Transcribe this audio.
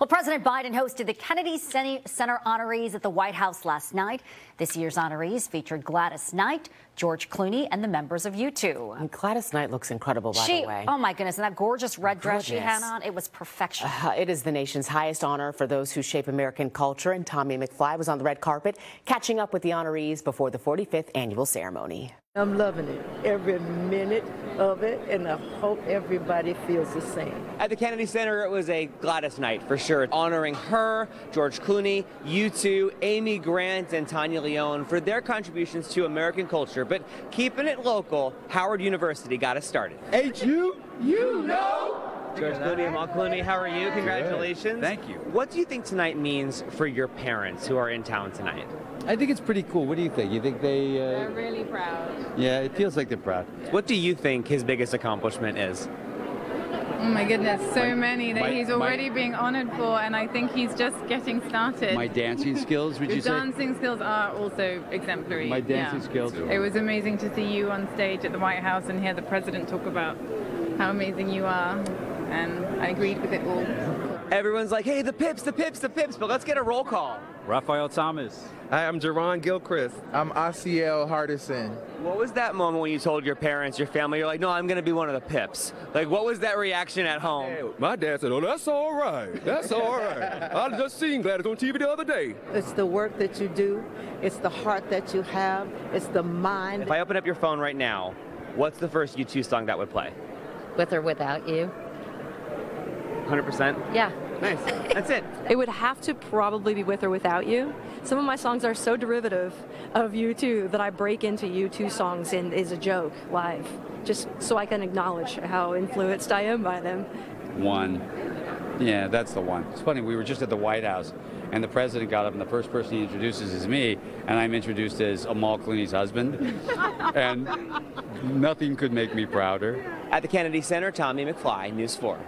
Well, President Biden hosted the Kennedy Center honorees at the White House last night. This year's honorees featured Gladys Knight, George Clooney, and the members of U2. And Gladys Knight looks incredible, by the way. Oh, my goodness. And that gorgeous red dress she had on, it was perfection. It is the nation's highest honor for those who shape American culture. And Tommy McFly was on the red carpet, catching up with the honorees before the 45th annual ceremony. I'm loving it, every minute of it, and I hope everybody feels the same. At the Kennedy Center, it was a Gladys night for sure, honoring her, George Clooney, U2, Amy Grant, and Tania Leon for their contributions to American culture. But keeping it local, Howard University got us started. H-U, you know. George Clooney and Mal Clooney, how are you? Congratulations. Good. Thank you. What do you think tonight means for your parents who are in town tonight? I think it's pretty cool. What do you think? You think they... They're really proud. Yeah, it feels like they're proud. Yeah. What do you think his biggest accomplishment is? Oh my goodness, so many that he's already being honored for, and I think he's just getting started. My dancing skills, would you say? Your dancing skills are also exemplary. My dancing skills. It was amazing to see you on stage at the White House and hear the president talk about how amazing you are. And I agreed with it all. Everyone's like, hey, the Pips, the Pips, the Pips, but let's get a roll call. Raphael Thomas. Hi, I'm Jerron Gilchrist. I'm Aciel Hardison. What was that moment when you told your parents, your family, you're like, no, I'm going to be one of the Pips? Like, what was that reaction at home? Hey, my dad said, oh, that's all right. That's all right. I just seen Gladys on TV the other day. It's the work that you do. It's the heart that you have. It's the mind. If I open up your phone right now, what's the first U2 song that would play? With or Without You. 100%? Yeah. Nice. That's it. It would have to probably be With or Without You. Some of my songs are so derivative of U2 that I break into U2 songs and is a joke live, just so I can acknowledge how influenced I am by them. One. Yeah, that's the one. It's funny, we were just at the White House, and the president got up, and the first person he introduces is me, and I'm introduced as Amal Clooney's husband. And nothing could make me prouder. At the Kennedy Center, Tommy McFly, News 4.